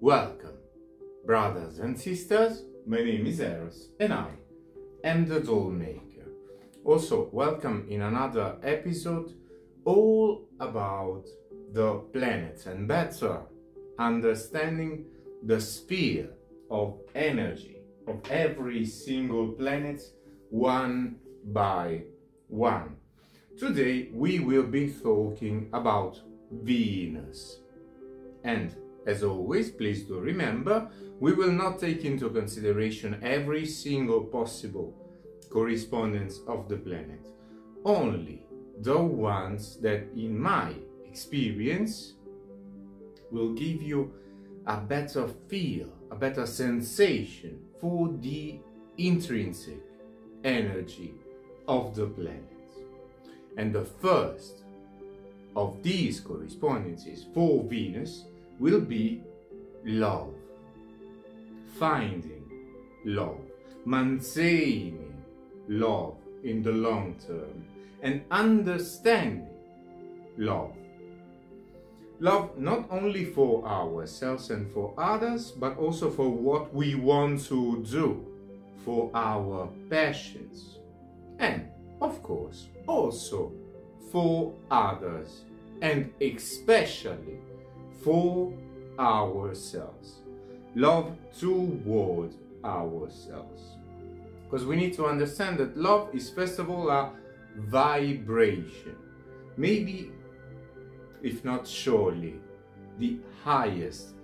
Welcome, brothers and sisters. My name is Eros and I am the doll maker. Also, welcome in another episode all about the planets and better understanding the sphere of energy of every single planet one by one. Today we will be talking about Venus, and as always, please do remember, we will not take into consideration every single possible correspondence of the planet, only the ones that, in my experience, will give you a better feel, a better sensation for the intrinsic energy of the planet. And the first of these correspondences for Venus will be love, finding love, maintaining love in the long term, and understanding love. Love not only for ourselves and for others, but also for what we want to do, for our passions, and of course also for others, and especially for ourselves. Love toward ourselves, because we need to understand that love is first of all a vibration, maybe if not surely the highest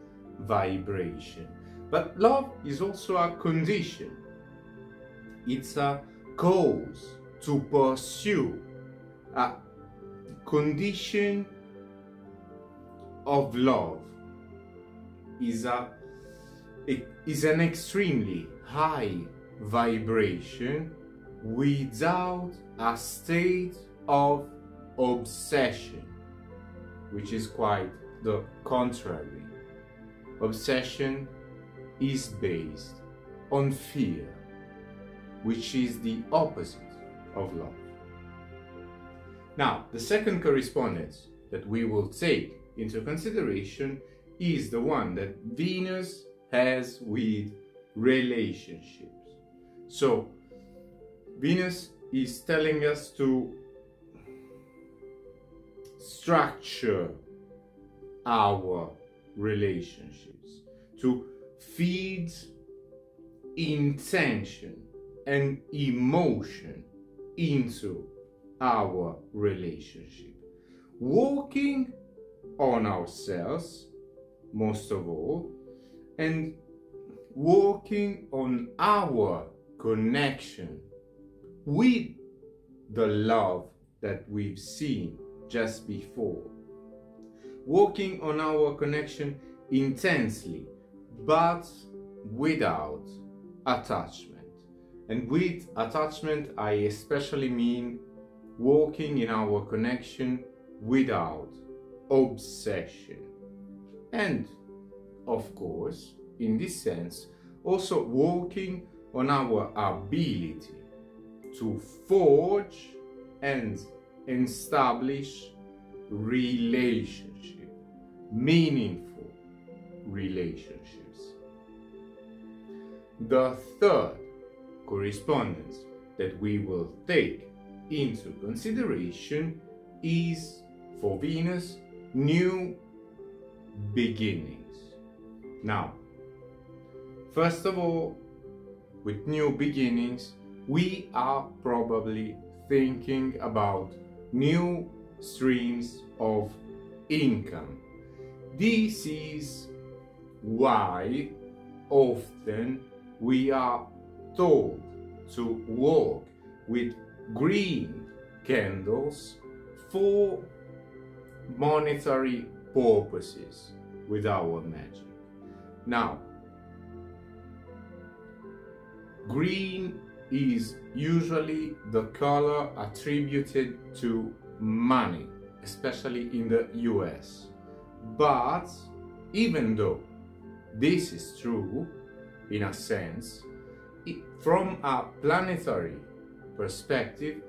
vibration. But love is also a condition, it's a cause to pursue, a condition of love is an extremely high vibration without a state of obsession, which is quite the contrary. Obsession is based on fear, which is the opposite of love. Now, the second correspondence that we will take into consideration is the one that Venus has with relationships. So Venus is telling us to structure our relationships, to feed intention and emotion into our relationship, working on ourselves most of all, and working on our connection with the love that we've seen just before, working on our connection intensely but without attachment. And with attachment I especially mean working in our connection without obsession, and of course in this sense also working on our ability to forge and establish relationships, meaningful relationships. The third correspondence that we will take into consideration is, for Venus, new beginnings. Now, first of all, with new beginnings, we are probably thinking about new streams of income. This is why often we are told to walk with green candles for monetary purposes with our magic. Now, green is usually the color attributed to money, especially in the US. But even though this is true in a sense, from a planetary perspective,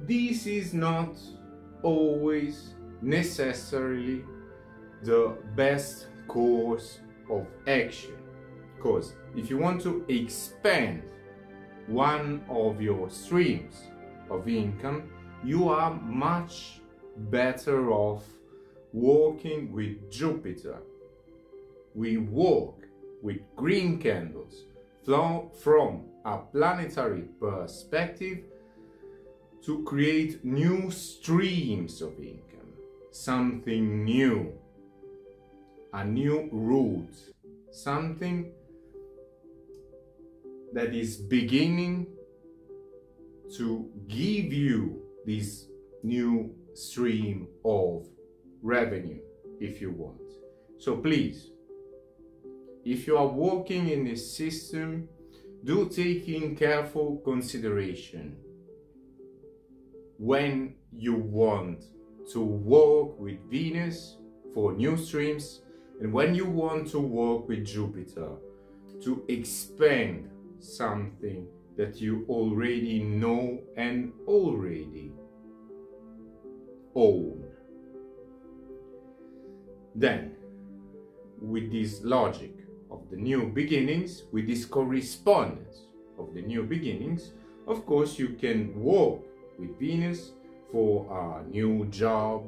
this is not always necessarily the best course of action, because if you want to expand one of your streams of income, you are much better off working with Jupiter. We work with green candles from a planetary perspective to create new streams of income, something new, a new route, something that is beginning to give you this new stream of revenue, if you want. So please, if you are working in this system, do take in careful consideration when you want to work with Venus for new streams and when you want to work with Jupiter to expand something that you already know and already own. Then, with this logic of the new beginnings, with this correspondence of the new beginnings, of course you can work with Venus for a new job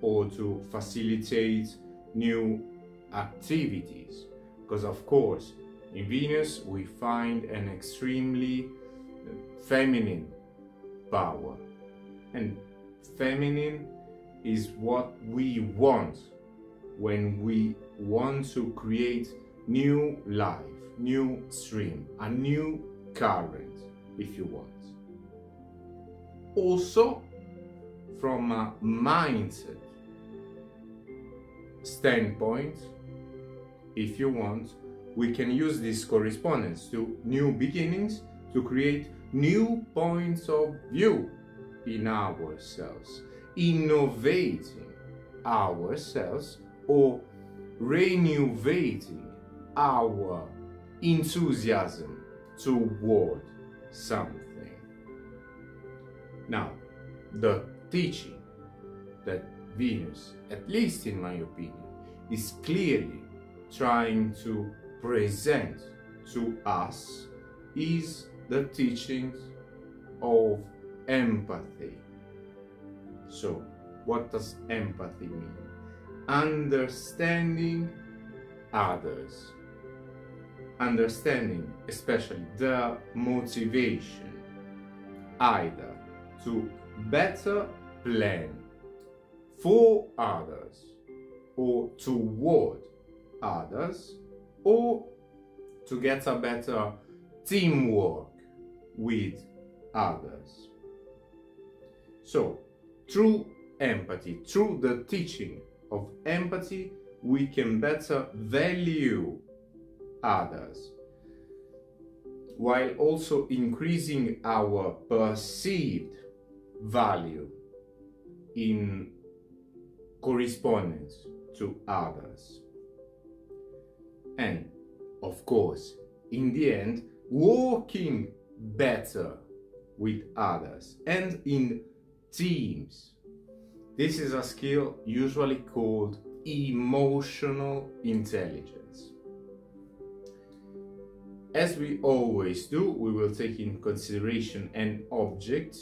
or to facilitate new activities, because of course in Venus we find an extremely feminine power, and feminine is what we want when we want to create new life, new stream, a new current, if you want. Also, from a mindset standpoint, if you want, we can use this correspondence to new beginnings to create new points of view in ourselves, innovating ourselves or renovating our enthusiasm toward something. Now, the teaching that Venus, at least in my opinion, is clearly trying to present to us is the teachings of empathy. So, what does empathy mean? Understanding others, understanding especially their motivation, either to better plan for others or toward others, or to get a better teamwork with others. So, through empathy, through the teaching of empathy, we can better value others, while also increasing our perceived value in correspondence to others. And, of course, in the end, working better with others and in teams. This is a skill usually called emotional intelligence. As we always do, we will take in consideration an object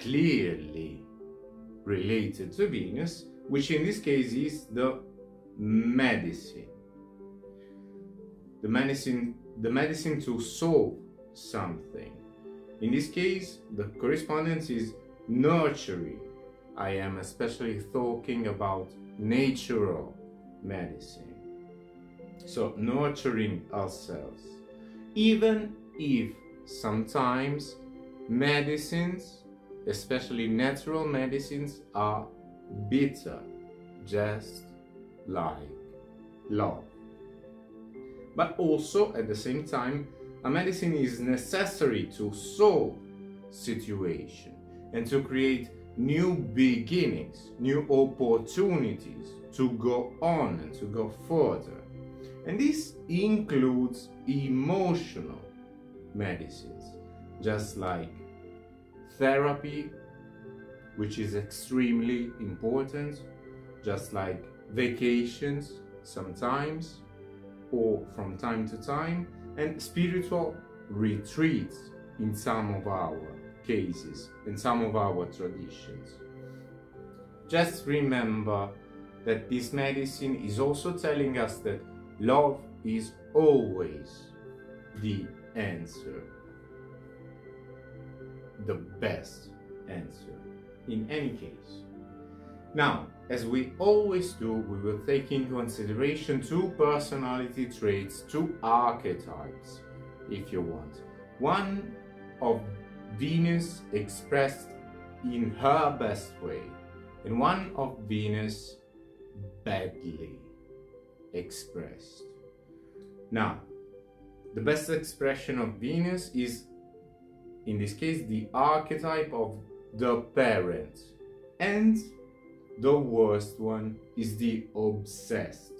clearly related to Venus, which in this case is the medicine. The medicine to solve something. In this case, the correspondence is nurturing. I am especially talking about natural medicine. So, nurturing ourselves, even if sometimes medicines, especially natural medicines, are bitter, just like love. But also, at the same time, a medicine is necessary to solve situation and to create new beginnings, new opportunities to go on and to go further. And this includes emotional medicines, just like therapy, which is extremely important, just like vacations sometimes, or from time to time, and spiritual retreats in some of our cases, in some of our traditions. Just remember that this medicine is also telling us that love is always the answer, the best answer in any case. Now, as we always do, we will take into consideration two personality traits, two archetypes, if you want. One of Venus expressed in her best way, and one of Venus badly expressed. Now, the best expression of Venus is, in this case, the archetype of the parent, and the worst one is the obsessed.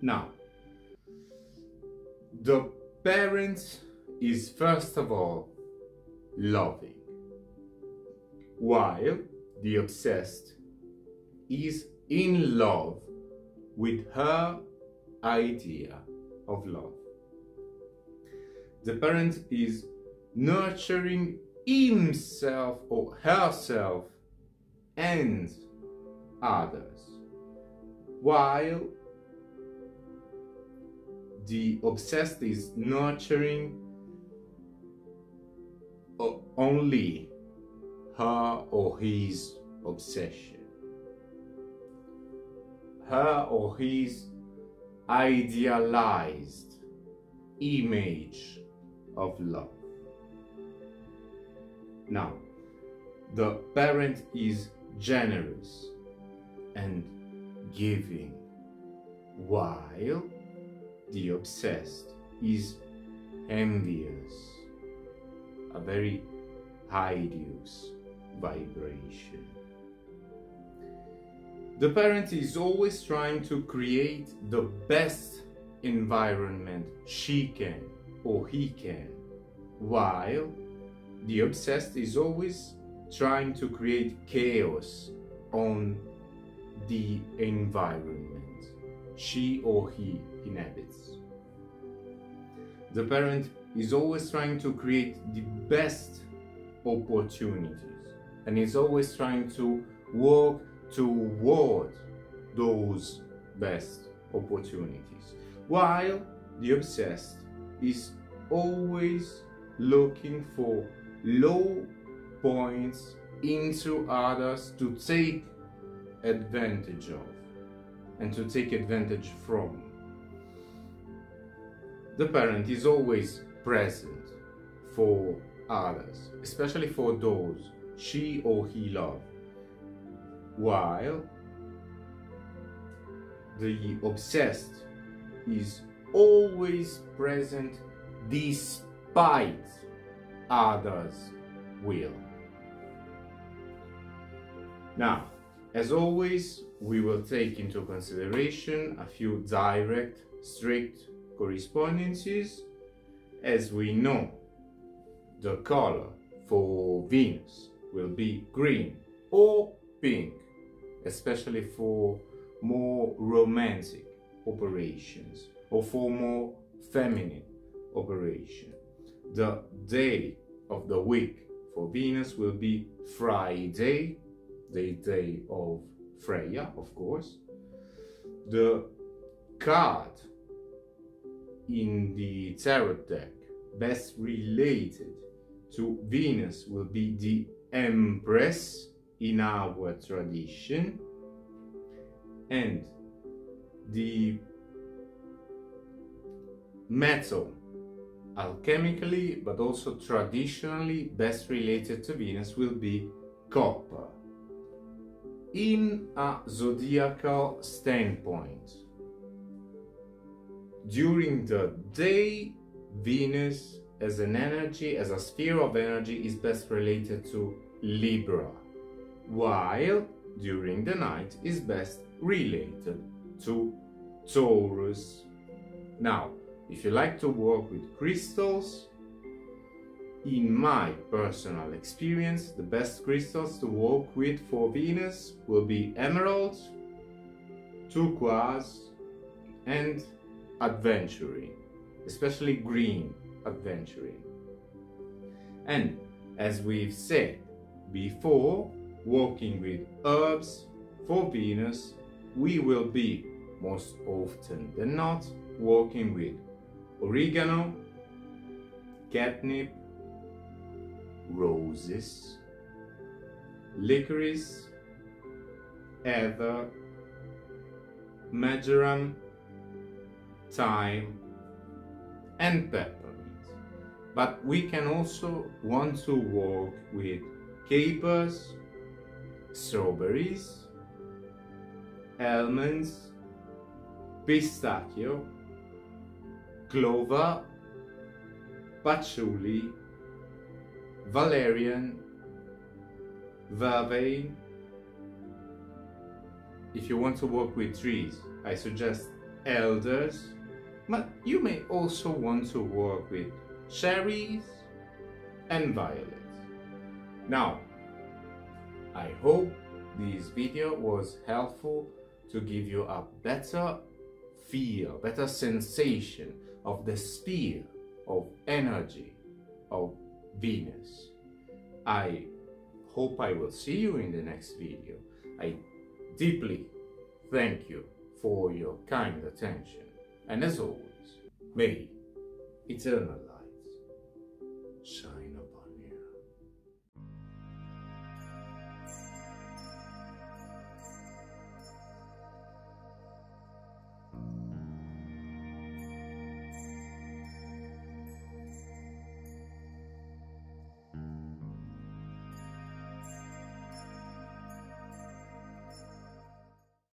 Now, the parent is first of all loving, while the obsessed is in love with her idea of love. The parent is nurturing himself or herself and others, while the obsessed is nurturing only her or his obsession, her or his idealized image of love. Now, the parent is generous and giving, while the obsessed is envious, a very hideous vibration. The parent is always trying to create the best environment she can or he can, while the obsessed is always trying to create chaos on the environment she or he inhabits. The parent is always trying to create the best opportunities and is always trying to work toward those best opportunities, while the obsessed is always looking for low points into others to take advantage of and to take advantage from. The parent is always present for others, especially for those she or he loves, while the obsessed is always present despite others' will. Now, as always, we will take into consideration a few direct, strict correspondences. As we know, the color for Venus will be green or pink, especially for more romantic operations or for more feminine operations. The day of the week for Venus will be Friday, the day of Freya, of course. The card in the tarot deck best related to Venus will be the Empress in our tradition, and the metal alchemically but also traditionally best related to Venus will be copper. In a zodiacal standpoint, during the day, Venus as an energy, as a sphere of energy, is best related to Libra, while during the night is best related to Taurus. Now, if you like to work with crystals, in my personal experience, the best crystals to work with for Venus will be emerald, turquoise, and adventuring, especially green adventuring. And as we've said before, working with herbs for Venus, we will be most often than not working with oregano, catnip, roses, licorice, ether, marjoram, thyme and peppermint. But we can also want to work with capers, strawberries, almonds, pistachio, clover, patchouli, valerian, vervain. If you want to work with trees, I suggest elders, but you may also want to work with cherries and violets. Now, I hope this video was helpful to give you a better feel, better sensation of the sphere of energy of Venus. I hope I will see you in the next video. I deeply thank you for your kind attention, and as always, may eternal lights shine.